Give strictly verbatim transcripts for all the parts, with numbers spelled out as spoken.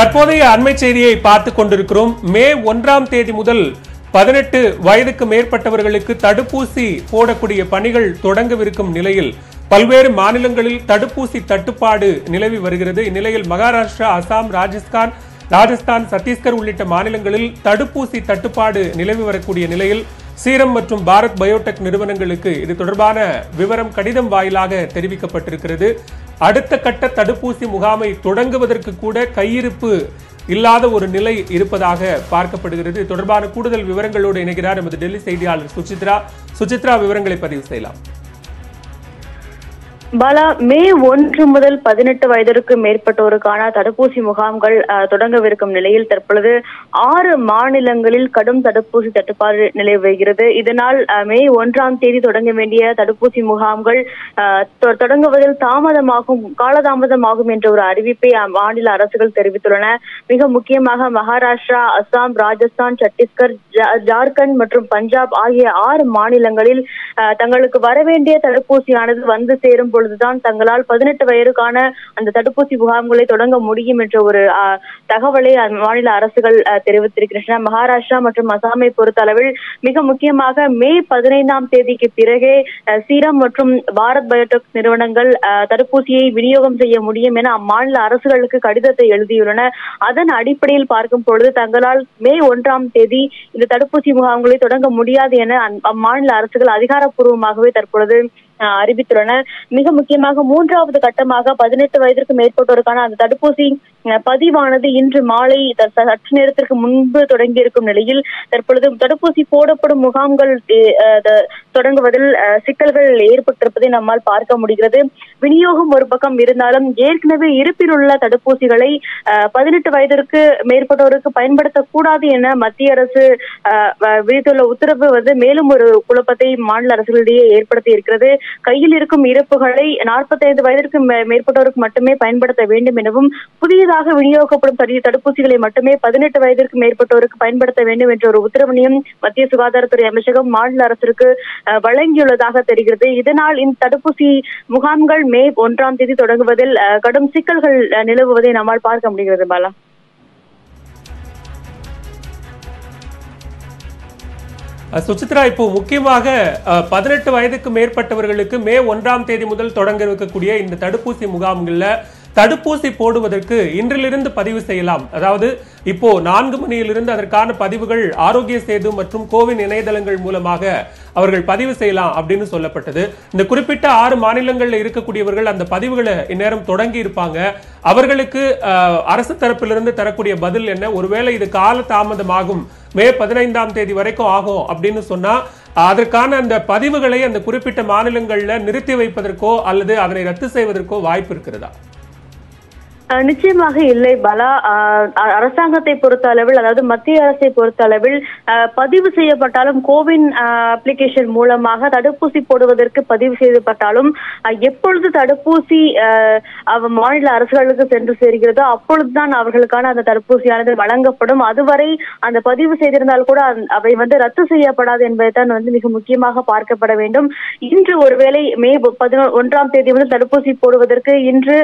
தற்போதைய அண்மை செய்தியை பார்த்து கொண்டிருக்கிறோம் மே ஒன்றாம் தேதி முதல் பதினெட்டு வயதுக்கு மேற்பட்டவர்களுக்கு தடுப்பூசி போடக்கூடிய பணிகள் தொடங்கவிருக்கும் நிலையில் பல்வேறு மாநிலங்களில் தடுப்பூசி தட்டுப்பாடு நிலவி வருகிறது. இந்நிலையில் மகாராஷ்டிரா, அசாம், ராஜஸ்தான் ராஜஸ்தான் சத்தீஸ்கர் உள்ளிட்ட மாநிலங்களில் தடுப்பூசி தட்டுப்பாடு நிலவி வரக்கூடிய நிலையில் சீரம் மற்றும் பாரத் பயோடெக் நிறுவனங்களுக்கு இது தொடர்பான விவரம் கடிதம் வாயிலாக தெரிவிக்கப்பட்டிருக்கிறது. அடுத்த கட்ட தடுப்பூசி முகாமை தொடங்குவதற்கு கூட கையிருப்பு இல்லாத ஒரு நிலை இருப்பதாக பார்க்கப்படுகிறது. தொடர்பான கூடுதல் விவரங்களோடு இணைகிறார் நமது டெல்லி செய்தியாளர் சுசித்ரா. சுசித்ரா, விவரங்களை பதிவு செய்யலாம். பாலா, மே ஒன்று முதல் பதினெட்டு வயதிற்கு மேற்பட்டோருக்கான தடுப்பூசி முகாம்கள் தொடங்கவிருக்கும் நிலையில் தற்பொழுது ஆறு மாநிலங்களில் கடும் தடுப்பூசி தட்டுப்பாடு நிலவி வருகிறது. இதனால் மே ஒன்றாம் தேதி தொடங்க வேண்டிய தடுப்பூசி முகாம்கள் தொடங்குவதில் தாமதமாகும் காலதாமதமாகும் என்ற ஒரு அறிவிப்பை மாநில அரசுகள் தெரிவித்துள்ளன. மிக முக்கியமாக மகாராஷ்டிரா, அசாம், ராஜஸ்தான், சத்தீஸ்கர், ஜார்க்கண்ட் மற்றும் பஞ்சாப் ஆகிய ஆறு மாநிலங்களில் தங்களுக்கு வரவேண்டிய தடுப்பூசியானது வந்து சேரும் பொழுதுதான் தங்களால் பதினெட்டு வயதுக்கான அந்த தடுப்பூசி முகாம்களை தொடங்க முடியும் என்ற ஒரு தகவலை மாநில அரசுகள் தெரிவித்திருக்கின்றன. மகாராஷ்டிரா மற்றும் அசாமை பொறுத்த அளவில் மிக முக்கியமாக மே பதினைந்தாம் தேதிக்கு பிறகே சீரம் மற்றும் பாரத் பயோடெக் நிறுவனங்கள் தடுப்பூசியை விநியோகம் செய்ய முடியும் என அம்மாநில அரசுகளுக்கு கடிதத்தை எழுதியுள்ளன. அதன் அடிப்படையில் பார்க்கும் பொழுது தங்களால் மே ஒன்றாம் தேதி இந்த தடுப்பூசி முகாம்களை தொடங்க முடியாது என அம்மாநில அரசுகள் அதிகாரப்பூர்வமாகவே தற்பொழுது அறிவித்துள்ளனர். மிக முக்கியமாக மூன்றாவது கட்டமாக பதினெட்டு வயதிற்கு மேற்பட்டோருக்கான அந்த தடுப்பூசி பதிவானது இன்று மாலை சற்று நேரத்திற்கு முன்பு தொடங்கியிருக்கும் நிலையில் தற்பொழுது தடுப்பூசி போடப்படும் முகாம்கள் தொடங்குவதில் சிக்கல்கள் ஏற்பட்டிருப்பதை நம்மால் பார்க்க முடிகிறது. விநியோகம் ஒரு பக்கம் இருந்தாலும் ஏற்கனவே இருப்பில் உள்ள தடுப்பூசிகளை பதினெட்டு வயதிற்கு மேற்பட்டோருக்கு பயன்படுத்தக்கூடாது என மத்திய அரசு விதித்துள்ள உத்தரவு வந்து மேலும் ஒரு குழப்பத்தை மாநில அரசுகளிடையே ஏற்படுத்தி இருக்கிறது. கையில் இருக்கும் இருப்புகளை நாற்பத்தைந்து வயதிற்கு மேற்பட்டோருக்கு மட்டுமே பயன்படுத்த வேண்டும் எனவும் புதியதாக விநியோகிக்கப்படும் தடுப்பூசிகளை மட்டுமே பதினெட்டு வயதிற்கு மேற்பட்டோருக்கு பயன்படுத்த வேண்டும் என்ற ஒரு உத்தரவினையும் மத்திய சுகாதாரத்துறை அமைச்சகம் மாநில அரசுக்கு வழங்கியுள்ளதாக தெரிகிறது. இதனால் இந்த தடுப்பூசி முகாம்கள் மே ஒன்றாம் தேதி தொடங்குவதில் கடும் சிக்கல்கள் நிலவுவதை நம்மால் பார்க்க முடிகிறது. பாலா, சுசித்ரா, இப்போ முக்கியமாக பதினெட்டு வயதுக்கு மேற்பட்டவர்களுக்கு மே ஒன்றாம் தேதி முதல் தொடங்க இருக்கக்கூடிய இந்த தடுப்பூசி முகாம்களில் தடுப்பூசி போடுவதற்கு இன்றிலிருந்து பதிவு செய்யலாம். அதாவது இப்போ நான்கு மணியிலிருந்து அதற்கான பதிவுகள் ஆரோக்கிய சேது மற்றும் கோவின் இணையதளங்கள் மூலமாக அவர்கள் பதிவு செய்யலாம் அப்படின்னு சொல்லப்பட்டது. இந்த குறிப்பிட்ட ஆறு மாநிலங்களில் இருக்கக்கூடியவர்கள் அந்த பதிவுகளை இந்நேரம் தொடங்கி இருப்பாங்க. அவர்களுக்கு அரசு தரப்பிலிருந்து தரக்கூடிய பதில் என்ன? ஒருவேளை இது கால தாமதமாகும், மே பதினைந்தாம் தேதி வரைக்கும் ஆகும் அப்படின்னு சொன்னா அதற்கான அந்த பதிவுகளை அந்த குறிப்பிட்ட மாநிலங்கள்ல நிறுத்தி வைப்பதற்கோ அல்லது அதனை ரத்து செய்வதற்கோ வாய்ப்பு இருக்கிறதா? நிச்சயமாக இல்லை பாலா. அரசாங்கத்தை பொறுத்த அளவில், அதாவது மத்திய அரசை பொறுத்த அளவில், பதிவு செய்யப்பட்டாலும் கோவின் அப்ளிகேஷன் மூலமாக தடுப்பூசி போடுவதற்கு பதிவு செய்யப்பட்டாலும் எப்பொழுது தடுப்பூசி மாநில அரசுகளுக்கு சென்று சேர்கிறதோ அப்பொழுதுதான் அவர்களுக்கான அந்த தடுப்பூசியானது வழங்கப்படும். அதுவரை அந்த பதிவு செய்திருந்தால் கூட அவை வந்து ரத்து செய்யப்படாது என்பதை தான் வந்து மிக முக்கியமாக பார்க்கப்பட வேண்டும். இன்று ஒருவேளை மே பதினொன்றாம் தேதி வந்து தடுப்பூசி போடுவதற்கு இன்று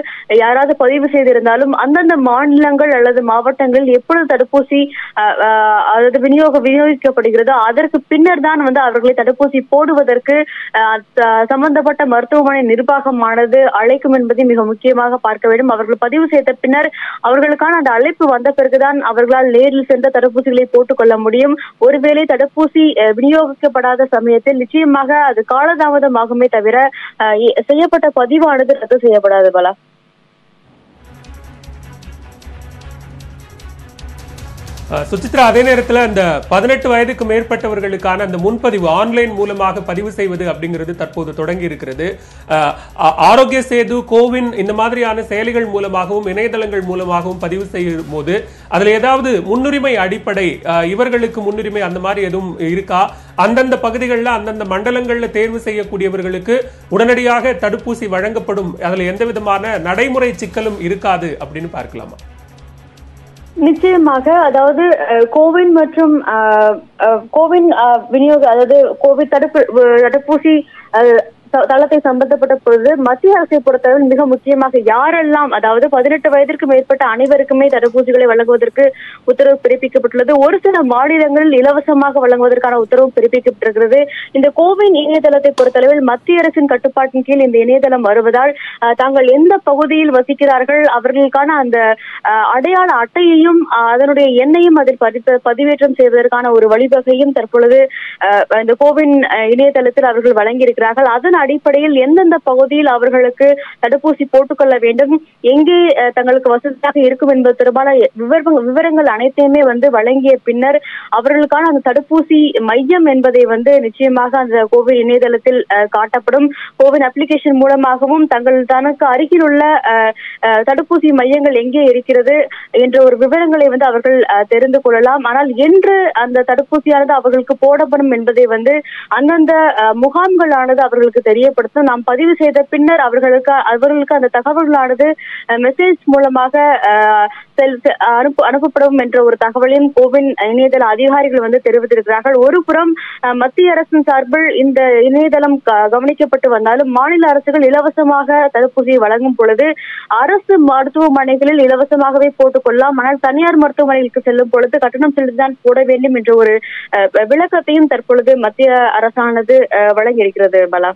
யாராவது பதிவு செய்த இருந்தாலும் அந்தந்த மாநிலங்கள் அல்லது மாவட்டங்களில் எப்பொழுது தடுப்பூசி அதாவது விநியோக விநியோகிக்கப்படுகிறதோ அதற்கு பின்னர் தான் வந்து அவர்களை தடுப்பூசி போடுவதற்கு சம்பந்தப்பட்ட மருத்துவமனை நிர்வாகமானது அழைக்கும் என்பதை மிக முக்கியமாக பார்க்க வேண்டும். அவர்கள் பதிவு செய்த பின்னர் அவர்களுக்கான அந்த அழைப்பு வந்த பிறகுதான் அவர்களால் நேரில் சென்ற தடுப்பூசிகளை போட்டுக்கொள்ள முடியும். ஒருவேளை தடுப்பூசி விநியோகிக்கப்படாத சமயத்தில் நிச்சயமாக அது காலதாமதமாகுமே தவிர செய்யப்பட்ட பதிவானது ரத்து செய்யப்படாது. பாலா, சுசித்ரா, அதே நேரத்தில் அந்த பதினெட்டு வயதுக்கு மேற்பட்டவர்களுக்கான அந்த முன்பதிவு ஆன்லைன் மூலமாக பதிவு செய்வது அப்படிங்கிறது தற்போது தொடங்கி இருக்கிறது. ஆரோக்கிய சேது, கோவின் இந்த மாதிரியான செயலிகள் மூலமாகவும் இணையதளங்கள் மூலமாகவும் பதிவு செய்யும் போது அதில் ஏதாவது முன்னுரிமை அடிப்படை இவர்களுக்கு முன்னுரிமை அந்த மாதிரி எதுவும் இருக்கா? அந்தந்த பகுதிகளில் அந்தந்த மண்டலங்களில் தேர்வு செய்யக்கூடியவர்களுக்கு உடனடியாக தடுப்பூசி வழங்கப்படும், அதில் எந்த விதமான நடைமுறை சிக்கலும் இருக்காது அப்படின்னு பார்க்கலாமா? நிச்சயமாக, அதாவது கோவின் மற்றும் கோவின் விநியோக அதாவது கோவிட் தடுப்பு தடுப்பூசி தளத்தை சம்பந்தப்பட்ட பொழுது மத்திய அரசை பொறுத்தவரை மிக முக்கியமாக யாரெல்லாம் அதாவது பதினெட்டு வயதிற்கு மேற்பட்ட அனைவருக்குமே தடுப்பூசிகளை வழங்குவதற்கு உத்தரவு பிறப்பிக்கப்பட்டுள்ளது. ஒரு சில மாநிலங்களில் இலவசமாக வழங்குவதற்கான உத்தரவு பிறப்பிக்கப்பட்டிருக்கிறது. இந்த கோவின் இணையதளத்தை பொறுத்தளவில் மத்திய அரசின் கட்டுப்பாட்டின் கீழ் இந்த இணையதளம் வருவதால் தாங்கள் எந்த பகுதியில் வசிக்கிறார்கள் அவர்களுக்கான அந்த அடையாள அட்டையையும் அதனுடைய எண்ணையும் அதில் பதிவேற்றம் செய்வதற்கான ஒரு வழிவகையும் தற்பொழுது இந்த கோவின் இணையதளத்தில் அவர்கள் வழங்கியிருக்கிறார்கள். அதன் அடிப்படையில் எந்தெந்த பகுதியில் அவர்களுக்கு தடுப்பூசி போட்டுக்கொள்ள வேண்டும், எங்கே தங்களுக்கு வசதியாக இருக்கும் என்பது தொடர்பான விவரங்கள் அனைத்தையுமே வந்து வழங்கிய பின்னர் அவர்களுக்கான அந்த தடுப்பூசி மையம் என்பதை வந்து நிச்சயமாக அந்த கோவின் இணையதளத்தில் காட்டப்படும். கோவின் அப்ளிகேஷன் மூலமாகவும் தங்கள் தனக்கு அருகில் உள்ள தடுப்பூசி மையங்கள் எங்கே இருக்கிறது என்ற ஒரு விவரங்களை வந்து அவர்கள் தெரிந்து கொள்ளலாம். ஆனால் என்று அந்த தடுப்பூசியானது அவர்களுக்கு போடப்படும் என்பதை வந்து அந்தந்த முகாம்களானது அவர்களுக்கு தெரியப்படுத்தும். நாம் பதிவு செய்த பின்னர் அவர்களுக்கு அவர்களுக்கு அந்த தகவல்களானது மெசேஜ் மூலமாக அனுப்பப்படும் என்ற ஒரு தகவலையும் கோவின் இணையதள அதிகாரிகள் வந்து தெரிவித்திருக்கிறார்கள். ஒரு புறம் மத்திய அரசின் சார்பில் இந்த இணையதளம் கவனிக்கப்பட்டு வந்தாலும் மாநில அரசுகள் இலவசமாக தடுப்பூசியை வழங்கும் பொழுது அரசு மருத்துவமனைகளில் இலவசமாகவே போட்டுக்கொள்ளலாம். ஆனால் தனியார் மருத்துவமனைகளுக்கு செல்லும் பொழுது கட்டணம் செலுத்திதான் போட வேண்டும் என்ற ஒரு விளக்கத்தையும் தற்பொழுது மத்திய அரசானது வழங்கியிருக்கிறது. பலா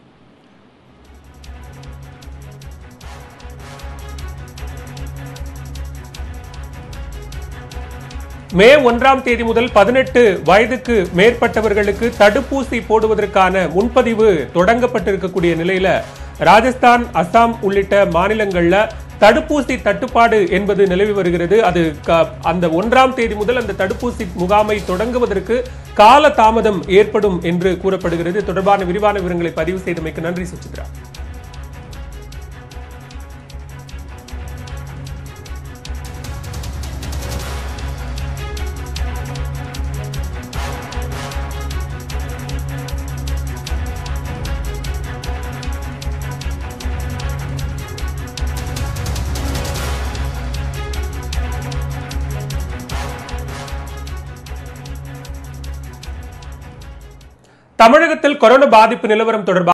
மே ஒன்றாம் தேதி முதல் பதினெட்டு வயதுக்கு மேற்பட்டவர்களுக்கு தடுப்பூசி போடுவதற்கான முன்பதிவு தொடங்கப்பட்டிருக்கக்கூடிய நிலையில ராஜஸ்தான், அசாம் உள்ளிட்ட மாநிலங்கள்ல தடுப்பூசி தட்டுப்பாடு என்பது நிலவி வருகிறது. அது அந்த ஒன்றாம் தேதி முதல் அந்த தடுப்பூசி முகாமை தொடங்குவதற்கு கால தாமதம் ஏற்படும் என்று கூறப்படுகிறது. தொடர்பான விரிவான விவரங்களை பதிவு செய்தமைக்கு நன்றி சுசித்ரா. தமிழகத்தில் கொரோனா பாதிப்பு நிலவரம் தொடர்பாக